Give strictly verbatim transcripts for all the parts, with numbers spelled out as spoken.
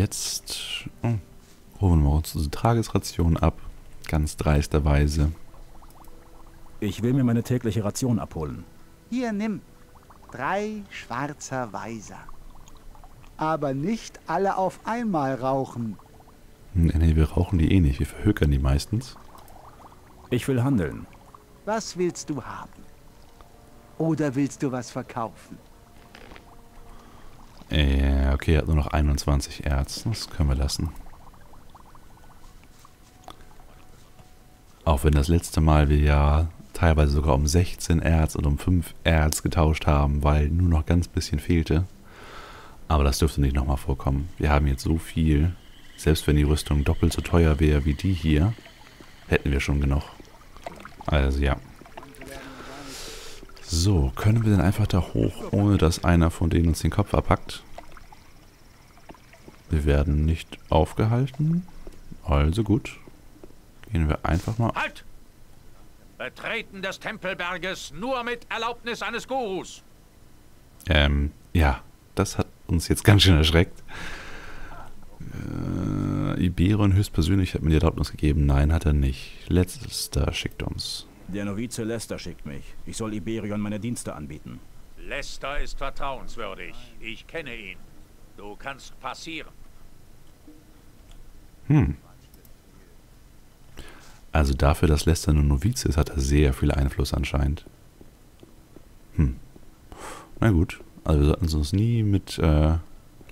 jetzt oh, holen wir uns unsere Tagesration ab. Ganz dreisterweise. Ich will mir meine tägliche Ration abholen. Hier, nimm. Drei schwarzer Weiser. Aber nicht alle auf einmal rauchen. Nee, nee, wir rauchen die eh nicht. Wir verhökern die meistens. Ich will handeln. Was willst du haben? Oder willst du was verkaufen? Äh, okay, er hat nur noch einundzwanzig Erz. Das können wir lassen. Auch wenn das letzte Mal wir ja teilweise sogar um sechzehn Erz und um fünf Erz getauscht haben, weil nur noch ganz bisschen fehlte. Aber das dürfte nicht nochmal vorkommen. Wir haben jetzt so viel. Selbst wenn die Rüstung doppelt so teuer wäre wie die hier, hätten wir schon genug. Also ja. So, können wir denn einfach da hoch, ohne dass einer von denen uns den Kopf abpackt? Wir werden nicht aufgehalten. Also gut. Gehen wir einfach mal... Halt! Betreten des Tempelberges nur mit Erlaubnis eines Gurus. Ähm, ja. Das hat uns jetzt ganz schön erschreckt. Äh, Y'Berion höchstpersönlich hat mir die Erlaubnis gegeben. Nein, hat er nicht. Lester schickt uns. Der Novize Lester schickt mich. Ich soll Y'Berion meine Dienste anbieten. Lester ist vertrauenswürdig. Ich kenne ihn. Du kannst passieren. Hm. Also dafür, dass Lester nur Novize ist, hat er sehr viel Einfluss anscheinend. Hm. Na gut. Also wir sollten uns nie mit äh,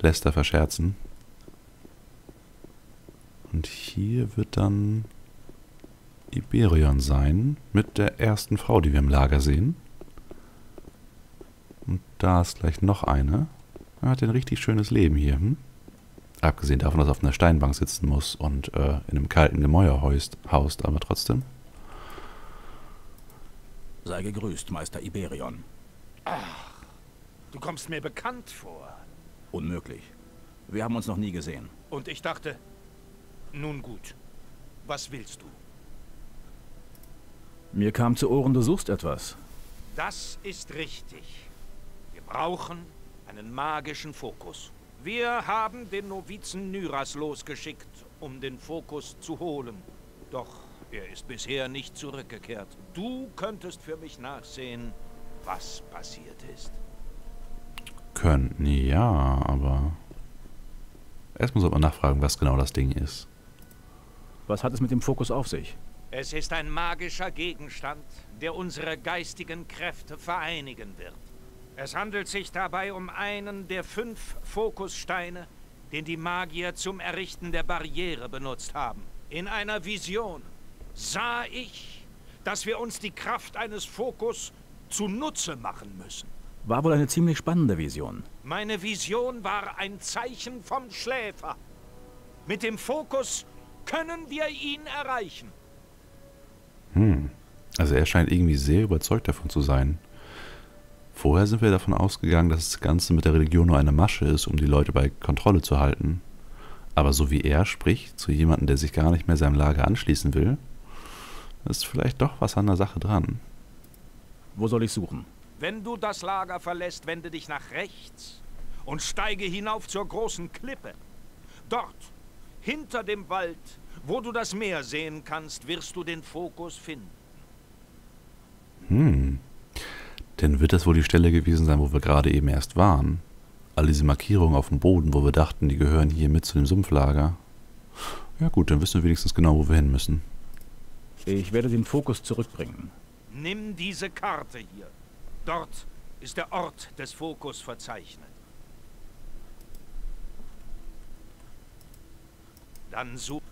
Lester verscherzen. Und hier wird dann Y'Berion sein, mit der ersten Frau, die wir im Lager sehen. Und da ist gleich noch eine. Er hat ein richtig schönes Leben hier. Hm? Abgesehen davon, dass er auf einer Steinbank sitzen muss und äh, in einem kalten Gemäuer haust, haust, aber trotzdem. Sei gegrüßt, Meister Y'Berion. Ach. Du kommst mir bekannt vor. Unmöglich. Wir haben uns noch nie gesehen. Und ich dachte, nun gut, was willst du? Mir kam zu Ohren, du suchst etwas. Das ist richtig. Wir brauchen einen magischen Fokus. Wir haben den Novizen Nyras losgeschickt, um den Fokus zu holen. Doch er ist bisher nicht zurückgekehrt. Du könntest für mich nachsehen, was passiert ist. Könnten, ja, aber erstmal sollte man nachfragen, was genau das Ding ist. Was hat es mit dem Fokus auf sich? Es ist ein magischer Gegenstand, der unsere geistigen Kräfte vereinigen wird. Es handelt sich dabei um einen der fünf Fokussteine, den die Magier zum Errichten der Barriere benutzt haben. In einer Vision sah ich, dass wir uns die Kraft eines Fokus zunutze machen müssen. War wohl eine ziemlich spannende Vision. Meine Vision war ein Zeichen vom Schläfer. Mit dem Fokus können wir ihn erreichen. Hm. Also er scheint irgendwie sehr überzeugt davon zu sein. Vorher sind wir davon ausgegangen, dass das Ganze mit der Religion nur eine Masche ist, um die Leute bei Kontrolle zu halten. Aber so wie er spricht, zu jemandem, der sich gar nicht mehr seinem Lager anschließen will, ist vielleicht doch was an der Sache dran. Wo soll ich suchen? Wenn du das Lager verlässt, wende dich nach rechts und steige hinauf zur großen Klippe. Dort, hinter dem Wald, wo du das Meer sehen kannst, wirst du den Fokus finden. Hm. Dann wird das wohl die Stelle gewesen sein, wo wir gerade eben erst waren. All diese Markierungen auf dem Boden, wo wir dachten, die gehören hier mit zu dem Sumpflager. Ja gut, dann wissen wir wenigstens genau, wo wir hin müssen. Ich werde den Fokus zurückbringen. Nimm diese Karte hier. Dort ist der Ort des Fokus verzeichnet. Dann such...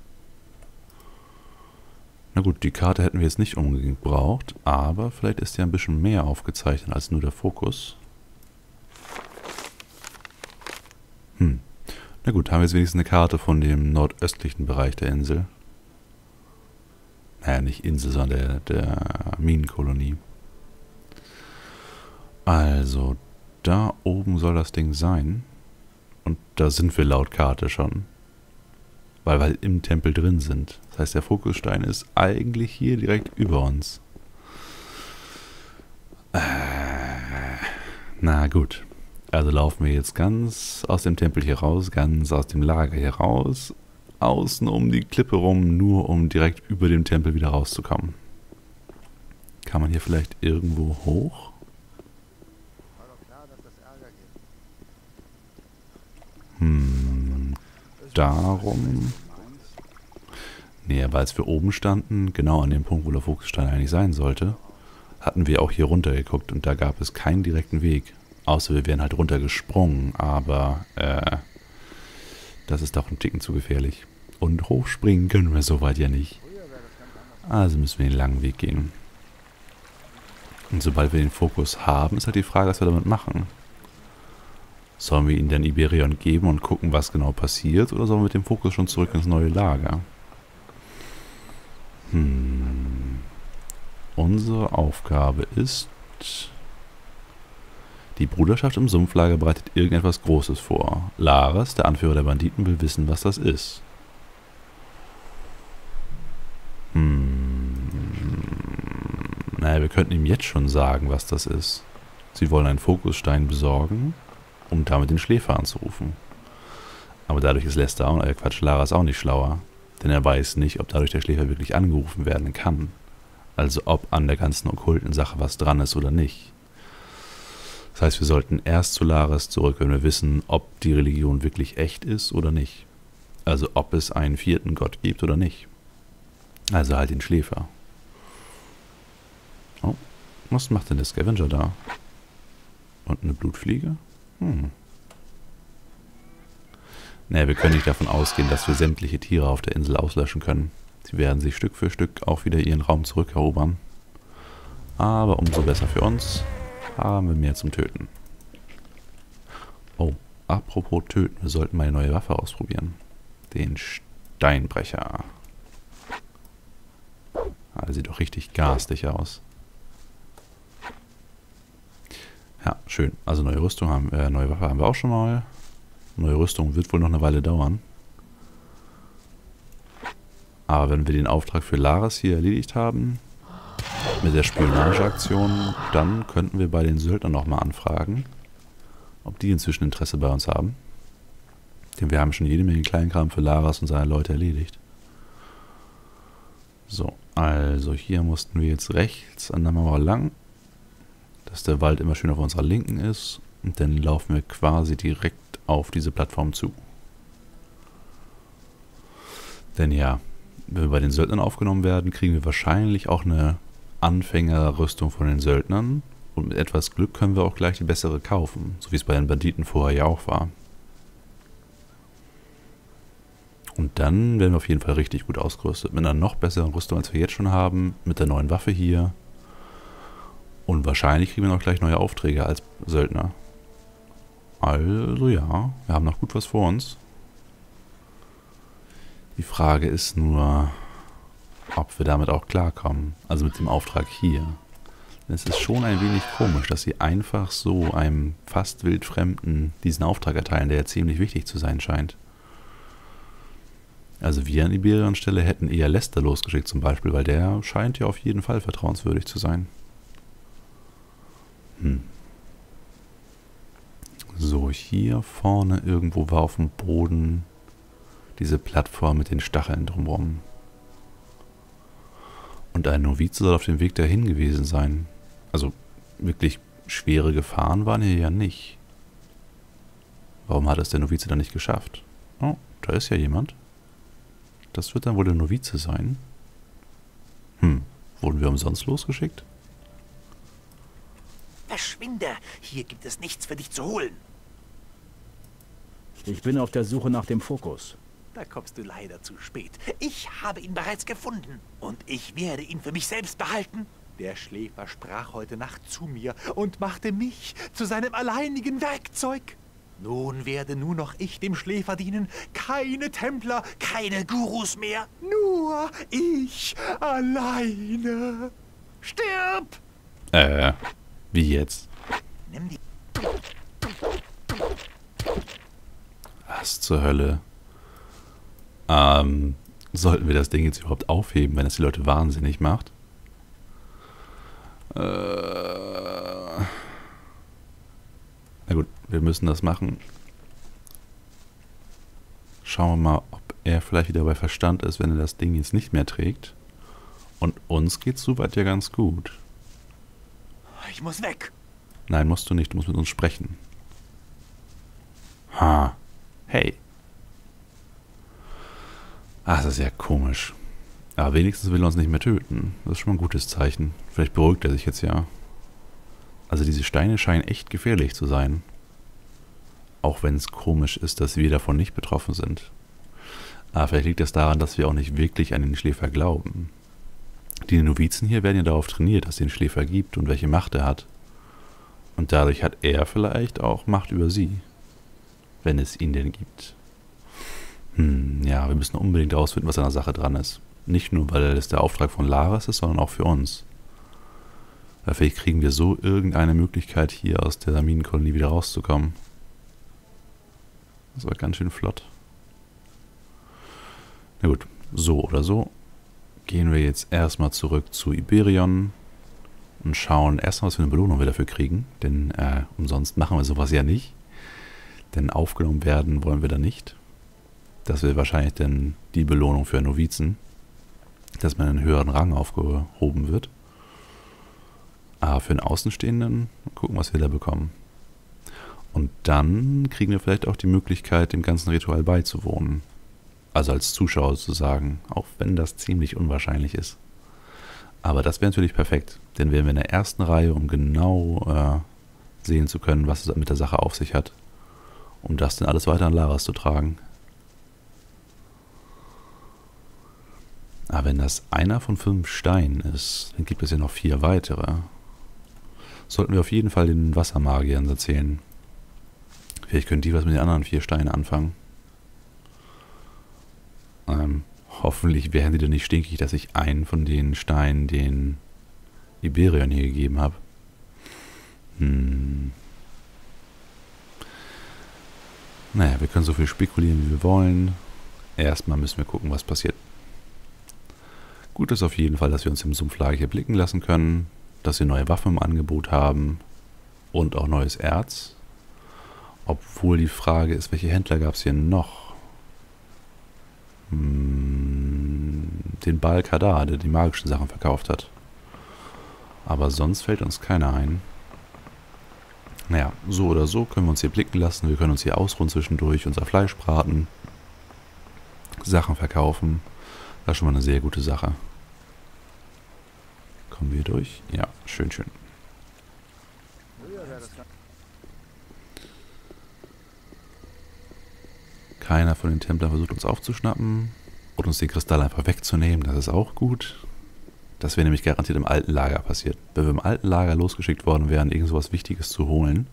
Na gut, die Karte hätten wir jetzt nicht unbedingt gebraucht, aber vielleicht ist ja ein bisschen mehr aufgezeichnet als nur der Fokus. Hm. Na gut, haben wir jetzt wenigstens eine Karte von dem nordöstlichen Bereich der Insel. Naja, nicht Insel, sondern der, der Minenkolonie. Also, da oben soll das Ding sein. Und da sind wir laut Karte schon. Weil wir im Tempel drin sind. Das heißt, der Fokusstein ist eigentlich hier direkt über uns. Äh, na gut. Also laufen wir jetzt ganz aus dem Tempel hier raus, ganz aus dem Lager hier raus, außen um die Klippe rum, nur um direkt über dem Tempel wieder rauszukommen. Kann man hier vielleicht irgendwo hoch? Hm, darum... Nee, aber als wir oben standen, genau an dem Punkt, wo der Fuchsstein eigentlich sein sollte, hatten wir auch hier runter geguckt und da gab es keinen direkten Weg. Außer wir wären halt runtergesprungen, aber äh, das ist doch ein Ticken zu gefährlich. Und hochspringen können wir soweit ja nicht. Also müssen wir den langen Weg gehen. Und sobald wir den Fokus haben, ist halt die Frage, was wir damit machen. Sollen wir ihn dann Y'Berion geben und gucken, was genau passiert, oder sollen wir mit dem Fokus schon zurück ins neue Lager? Hm. Unsere Aufgabe ist... Die Bruderschaft im Sumpflager bereitet irgendetwas Großes vor. Lares, der Anführer der Banditen, will wissen, was das ist. Hm. Naja, wir könnten ihm jetzt schon sagen, was das ist. Sie wollen einen Fokusstein besorgen, um damit den Schläfer anzurufen. Aber dadurch ist Lester und, äh Quatsch, Lares auch nicht schlauer. Denn er weiß nicht, ob dadurch der Schläfer wirklich angerufen werden kann. Also ob an der ganzen okkulten Sache was dran ist oder nicht. Das heißt, wir sollten erst zu Lares zurück, wenn wir wissen, ob die Religion wirklich echt ist oder nicht. Also ob es einen vierten Gott gibt oder nicht. Also halt den Schläfer. Oh, was macht denn der Scavenger da? Und eine Blutfliege? Hm. Naja, wir können nicht davon ausgehen, dass wir sämtliche Tiere auf der Insel auslöschen können. Sie werden sich Stück für Stück auch wieder ihren Raum zurückerobern. Aber umso besser für uns. Haben wir mehr zum Töten. Oh, apropos Töten. Wir sollten mal eine neue Waffe ausprobieren. Den Steinbrecher. Ah, der sieht doch richtig garstig aus. Ja, schön. Also neue Rüstung haben wir, äh, neue Waffe haben wir auch schon mal. Neue Rüstung wird wohl noch eine Weile dauern. Aber wenn wir den Auftrag für Lares hier erledigt haben... Mit der Spionageaktion, dann könnten wir bei den Söldnern nochmal anfragen, ob die inzwischen Interesse bei uns haben. Denn wir haben schon jede Menge Kleinkram für Lares und seine Leute erledigt. So, also hier mussten wir jetzt rechts an der Mauer lang, dass der Wald immer schön auf unserer Linken ist. Und dann laufen wir quasi direkt auf diese Plattform zu. Denn ja, wenn wir bei den Söldnern aufgenommen werden, kriegen wir wahrscheinlich auch eine... Anfängerrüstung von den Söldnern und mit etwas Glück können wir auch gleich die bessere kaufen, so wie es bei den Banditen vorher ja auch war. Und dann werden wir auf jeden Fall richtig gut ausgerüstet, mit einer noch besseren Rüstung, als wir jetzt schon haben, mit der neuen Waffe hier und wahrscheinlich kriegen wir noch gleich neue Aufträge als Söldner. Also ja, wir haben noch gut was vor uns. Die Frage ist nur... ob wir damit auch klarkommen. Also mit dem Auftrag hier. Es ist schon ein wenig komisch, dass sie einfach so einem fast wildfremden diesen Auftrag erteilen, der ja ziemlich wichtig zu sein scheint. Also wir an Y'Berions Stelle hätten eher Lester losgeschickt zum Beispiel, weil der scheint ja auf jeden Fall vertrauenswürdig zu sein. Hm. So, hier vorne irgendwo war auf dem Boden diese Plattform mit den Stacheln drumherum. Und ein Novize soll auf dem Weg dahin gewesen sein. Also wirklich schwere Gefahren waren hier ja nicht. Warum hat es der Novize dann nicht geschafft? Oh, da ist ja jemand. Das wird dann wohl der Novize sein. Hm, wurden wir umsonst losgeschickt? Verschwinde! Hier gibt es nichts für dich zu holen. Ich bin auf der Suche nach dem Fokus. Da kommst du leider zu spät. Ich habe ihn bereits gefunden. Und ich werde ihn für mich selbst behalten. Der Schläfer sprach heute Nacht zu mir und machte mich zu seinem alleinigen Werkzeug. Nun werde nur noch ich dem Schläfer dienen. Keine Templer, keine Gurus mehr. Nur ich alleine. Stirb! Äh, wie jetzt? Nimm die... Was zur Hölle? Ähm, sollten wir das Ding jetzt überhaupt aufheben, wenn das die Leute wahnsinnig macht? Äh, Na gut, wir müssen das machen. Schauen wir mal, ob er vielleicht wieder bei Verstand ist, wenn er das Ding jetzt nicht mehr trägt. Und uns geht's soweit ja ganz gut. Ich muss weg. Nein, musst du nicht. Du musst mit uns sprechen. Ha. Hey. Ach, das ist ja komisch. Aber wenigstens will er uns nicht mehr töten. Das ist schon mal ein gutes Zeichen. Vielleicht beruhigt er sich jetzt ja. Also diese Steine scheinen echt gefährlich zu sein. Auch wenn es komisch ist, dass wir davon nicht betroffen sind. Aber vielleicht liegt das daran, dass wir auch nicht wirklich an den Schläfer glauben. Die Novizen hier werden ja darauf trainiert, dass es den Schläfer gibt und welche Macht er hat. Und dadurch hat er vielleicht auch Macht über sie. Wenn es ihn denn gibt. Hm, ja, wir müssen unbedingt herausfinden, was an der Sache dran ist. Nicht nur, weil das der Auftrag von Lares ist, sondern auch für uns. Weil vielleicht kriegen wir so irgendeine Möglichkeit, hier aus der Samin-Kolonie wieder rauszukommen. Das war ganz schön flott. Na gut, so oder so. Gehen wir jetzt erstmal zurück zu Y'Berion und schauen erstmal, was für eine Belohnung wir dafür kriegen. Denn äh, umsonst machen wir sowas ja nicht. Denn aufgenommen werden wollen wir da nicht. Das wäre wahrscheinlich dann die Belohnung für einen Novizen, dass man in einen höheren Rang aufgehoben wird. Aber für einen Außenstehenden gucken, was wir da bekommen. Und dann kriegen wir vielleicht auch die Möglichkeit, dem ganzen Ritual beizuwohnen. Also als Zuschauer zu sagen, auch wenn das ziemlich unwahrscheinlich ist. Aber das wäre natürlich perfekt, denn wären wir in der ersten Reihe, um genau äh, sehen zu können, was es mit der Sache auf sich hat, um das dann alles weiter an Lares zu tragen. Aber wenn das einer von fünf Steinen ist, dann gibt es ja noch vier weitere. Sollten wir auf jeden Fall den Wassermagiern erzählen. Vielleicht können die was mit den anderen vier Steinen anfangen. Ähm, hoffentlich wären die dann nicht stinkig, dass ich einen von den Steinen, den Y'Berion hier gegeben habe. Hm. Naja, wir können so viel spekulieren, wie wir wollen. Erstmal müssen wir gucken, was passiert. Gut ist auf jeden Fall, dass wir uns im Sumpflager hier blicken lassen können, dass wir neue Waffen im Angebot haben und auch neues Erz. Obwohl die Frage ist, welche Händler gab es hier noch? Den Baal Kadar, der die magischen Sachen verkauft hat. Aber sonst fällt uns keiner ein. Naja, so oder so können wir uns hier blicken lassen. Wir können uns hier ausruhen zwischendurch, unser Fleisch braten, Sachen verkaufen. Das ist schon mal eine sehr gute Sache. Kommen wir durch? Ja, schön, schön. Keiner von den Templern versucht uns aufzuschnappen und uns den Kristall einfach wegzunehmen. Das ist auch gut. Das wäre nämlich garantiert im alten Lager passiert. Wenn wir im alten Lager losgeschickt worden wären, irgend sowas Wichtiges zu holen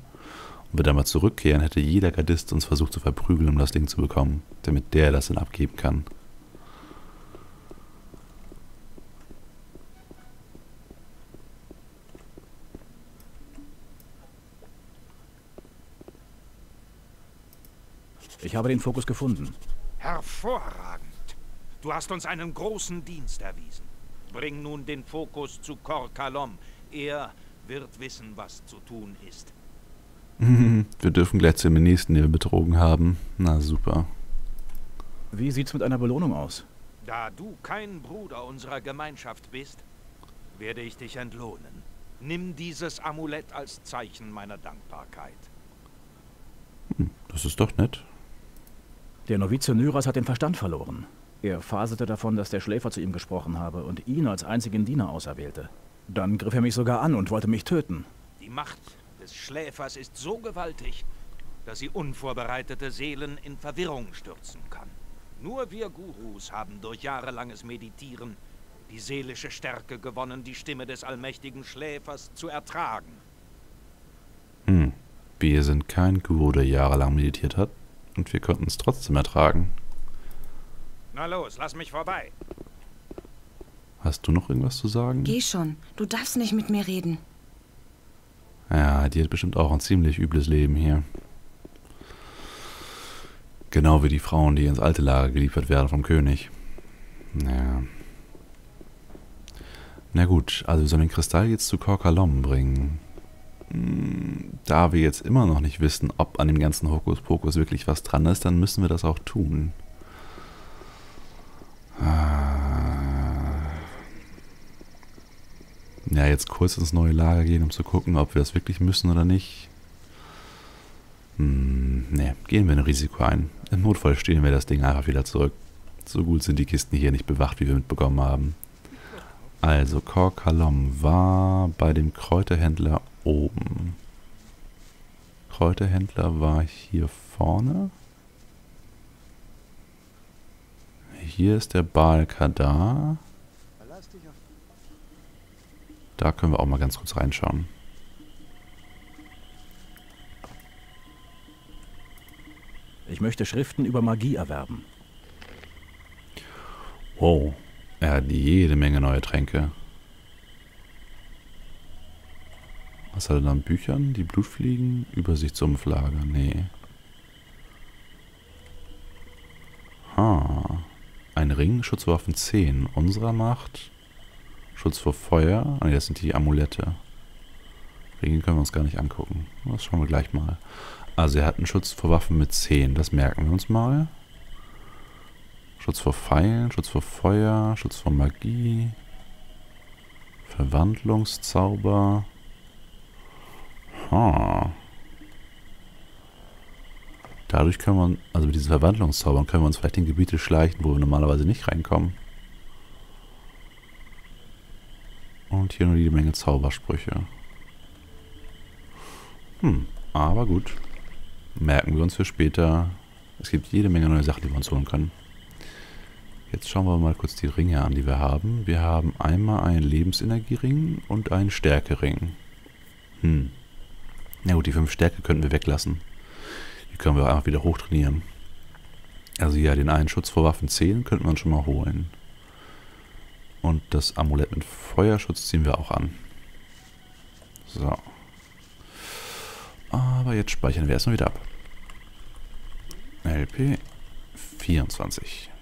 und wir dann mal zurückkehren, hätte jeder Gardist uns versucht zu verprügeln, um das Ding zu bekommen, damit der das dann abgeben kann. Ich habe den Fokus gefunden. Hervorragend. Du hast uns einen großen Dienst erwiesen. Bring nun den Fokus zu Cor Kalom. Er wird wissen, was zu tun ist. Wir dürfen gleich zu dem nächsten, den wir betrogen haben. Na super. Wie sieht's mit einer Belohnung aus? Da du kein Bruder unserer Gemeinschaft bist, werde ich dich entlohnen. Nimm dieses Amulett als Zeichen meiner Dankbarkeit. Hm, das ist doch nett. Der Novize Nyras hat den Verstand verloren. Er faselte davon, dass der Schläfer zu ihm gesprochen habe und ihn als einzigen Diener auserwählte. Dann griff er mich sogar an und wollte mich töten. Die Macht des Schläfers ist so gewaltig, dass sie unvorbereitete Seelen in Verwirrung stürzen kann. Nur wir Gurus haben durch jahrelanges Meditieren die seelische Stärke gewonnen, die Stimme des allmächtigen Schläfers zu ertragen. Hm, wir sind kein Guru, der jahrelang meditiert hat. Und wir konnten es trotzdem ertragen. Na los, lass mich vorbei. Hast du noch irgendwas zu sagen? Geh schon, du darfst nicht mit mir reden. Ja, die hat bestimmt auch ein ziemlich übles Leben hier. Genau wie die Frauen, die ins alte Lager geliefert werden vom König. Ja. Na gut, also wir sollen den Kristall jetzt zu Cor Kalom bringen. Da wir jetzt immer noch nicht wissen, ob an dem ganzen Hokuspokus wirklich was dran ist, dann müssen wir das auch tun. Ja, jetzt kurz ins neue Lager gehen, um zu gucken, ob wir das wirklich müssen oder nicht. Hm, ne, gehen wir ein Risiko ein. Im Notfall stehlen wir das Ding einfach wieder zurück. So gut sind die Kisten hier nicht bewacht, wie wir mitbekommen haben. Also, Cor Kalom war bei dem Kräuterhändler oben. Kräuterhändler war hier vorne. Hier ist der Baal Kadar. Da können wir auch mal ganz kurz reinschauen. Ich möchte Schriften über Magie erwerben. Wow, er hat jede Menge neue Tränke. Was hat er dann? Büchern? Die Blutfliegen? Übersichtsumpflager? Nee. Ha. Ein Ring, Schutzwaffen zehn. Unserer Macht. Schutz vor Feuer. Ah, das sind die Amulette. Ringe können wir uns gar nicht angucken. Das schauen wir gleich mal. Also er hat einen Schutz vor Waffen mit zehn. Das merken wir uns mal. Schutz vor Pfeilen, Schutz vor Feuer, Schutz vor Magie. Verwandlungszauber. Ha. Dadurch können wir, also mit diesen Verwandlungszaubern können wir uns vielleicht in Gebiete schleichen, wo wir normalerweise nicht reinkommen. Und hier nur jede Menge Zaubersprüche. Hm, aber gut. Merken wir uns für später. Es gibt jede Menge neue Sachen, die wir uns holen können. Jetzt schauen wir mal kurz die Ringe an, die wir haben. Wir haben einmal einen Lebensenergiering und einen Stärkering. Hm. Na gut, die fünf Stärke könnten wir weglassen. Die können wir einfach wieder hochtrainieren. Also ja, den einen Schutz vor Waffen zehn könnten wir uns schon mal holen. Und das Amulett mit Feuerschutz ziehen wir auch an. So. Aber jetzt speichern wir erstmal wieder ab. L P vierundzwanzig.